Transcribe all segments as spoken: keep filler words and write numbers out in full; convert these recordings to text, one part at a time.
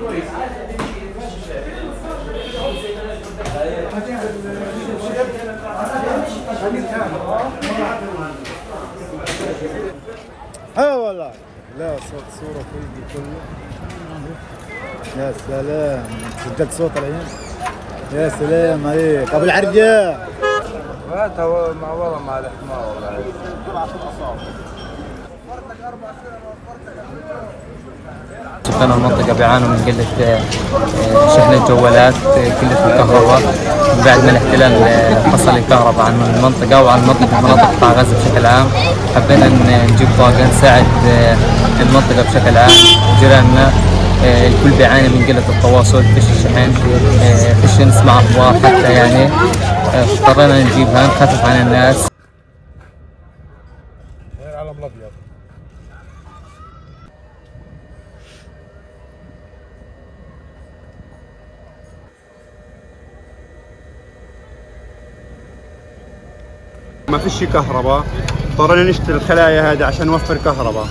كويس عايز تمشي ماشي شايف. اه والله لا صوت صوره فوقي كله. يا سلام سجلت صوت العين. يا سلام عليك ابو العرجه. هات مع والله مع الحمار والله كان المنطقة بيعانوا من قلة شحن الجوالات، قلة الكهرباء. بعد ما الاحتلال فصل الكهرباء عن المنطقة وعن منطقة مناطق قطاع غزة بشكل عام، حبينا نجيب طاقة نساعد المنطقة بشكل عام وجيراننا. الكل بيعاني من قلة التواصل، فيش شحن، فيش نسمع أخبار حتى، يعني اضطرينا نجيبها نخفف عن الناس. العلم الأبيض ما فيش كهرباء، اضطرينا نشتري الخلايا هذه عشان نوفر كهرباء،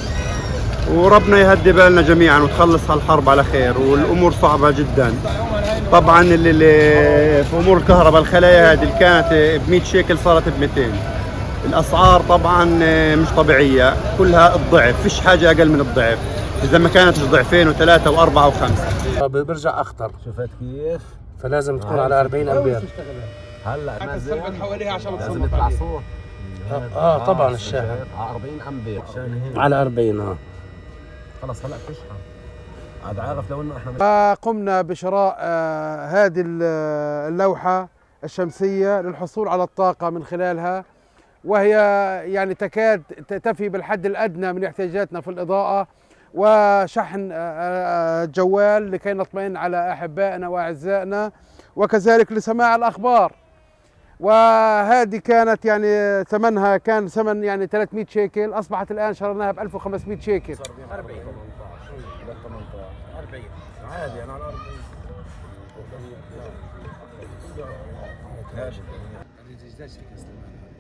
وربنا يهدي بالنا جميعا وتخلص هالحرب على خير. والامور صعبه جدا طبعا، اللي, اللي في امور الكهرباء الخلايا هذه اللي كانت ب مئة شيكل صارت ب مئتين. الاسعار طبعا مش طبيعيه، كلها الضعف، فيش حاجه اقل من الضعف، اذا ما كانتش ضعفين وثلاثه واربعه وخمسه برجع اخطر. شفت كيف؟ فلازم تكون على أربعين امبير. هلا انا السلبة حواليها عشان لازم يطلع صوت. اه طبعا الشاحن على أربعين امبير، على أربعين. اه خلاص هلا بتشحن عاد عارف. لو انه احنا قمنا بشراء آه هذه اللوحه الشمسيه للحصول على الطاقه من خلالها، وهي يعني تكاد تفي بالحد الادنى من احتياجاتنا في الاضاءه وشحن الجوال لكي نطمئن على احبائنا واعزائنا، وكذلك لسماع الاخبار. وهذه كانت يعني ثمنها كان ثمن يعني ثلاثمئة شيكل، اصبحت الان شرناها ب ألف وخمسمئة شيكل. أربعين عادي انا على أربعين.